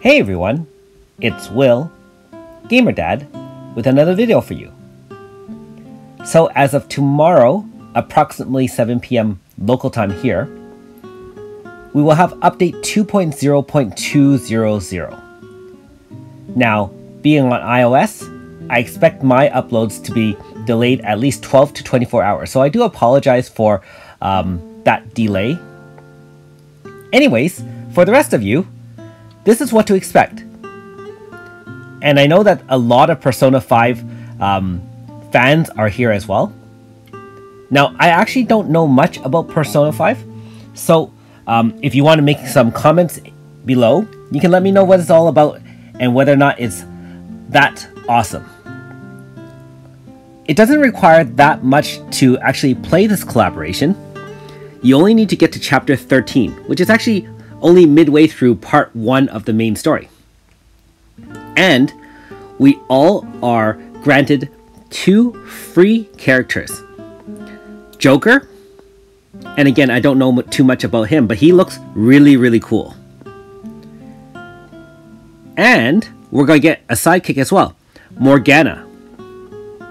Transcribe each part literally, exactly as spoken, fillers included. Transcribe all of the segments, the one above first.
Hey everyone, it's Will, GamerDad, with another video for you. So as of tomorrow, approximately seven p m local time here, we will have update two point zero point two zero zero. Now, being on iOS, I expect my uploads to be delayed at least twelve to twenty-four hours, so I do apologize for um, that delay. Anyways, for the rest of you, this is what to expect. And I know that a lot of Persona five um, fans are here as well. Now, I actually don't know much about Persona five, so um, if you want to make some comments below, you can let me know what it's all about and whether or not it's that awesome. It doesn't require that much to actually play this collaboration. You only need to get to chapter thirteen, which is actually only midway through part one of the main story. And we all are granted two free characters. Joker, and again, I don't know too much about him, but he looks really, really cool. And we're going to get a sidekick as well, Morgana.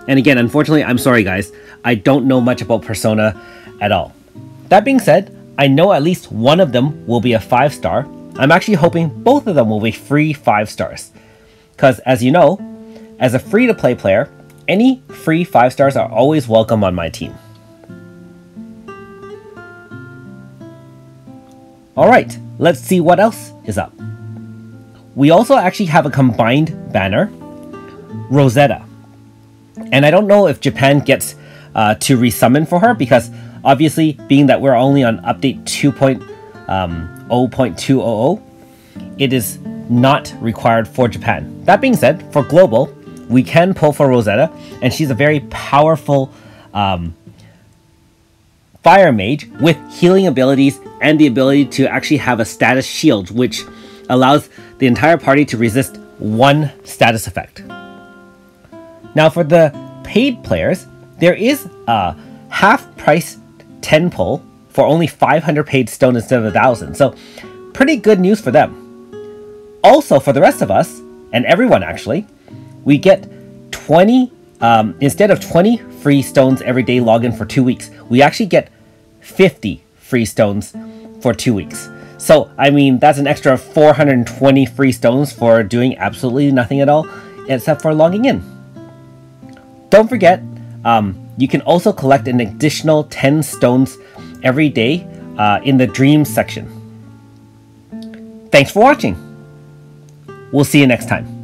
And again, unfortunately, I'm sorry guys, I don't know much about Persona at all. That being said, I know at least one of them will be a five star. I'm actually hoping both of them will be free five stars. Because as you know, as a free-to-play player, any free five stars are always welcome on my team. Alright, let's see what else is up. We also actually have a combined banner, Rosetta. And I don't know if Japan gets uh, to resummon for her, because obviously, being that we're only on update two point zero point two zero zero, it is not required for Japan. That being said, for global, we can pull for Rosetta, and she's a very powerful um, fire mage with healing abilities and the ability to actually have a status shield, which allows the entire party to resist one status effect. Now for the paid players, there is a half-price ten pull for only five hundred paid stone instead of one thousand, so pretty good news for them. Also, for the rest of us, and everyone actually, we get twenty, um, instead of twenty free stones every day login for two weeks, we actually get fifty free stones for two weeks. So, I mean, that's an extra four hundred twenty free stones for doing absolutely nothing at all, except for logging in. Don't forget, um, you can also collect an additional ten stones every day uh, in the Dreams section. Thanks for watching. We'll see you next time.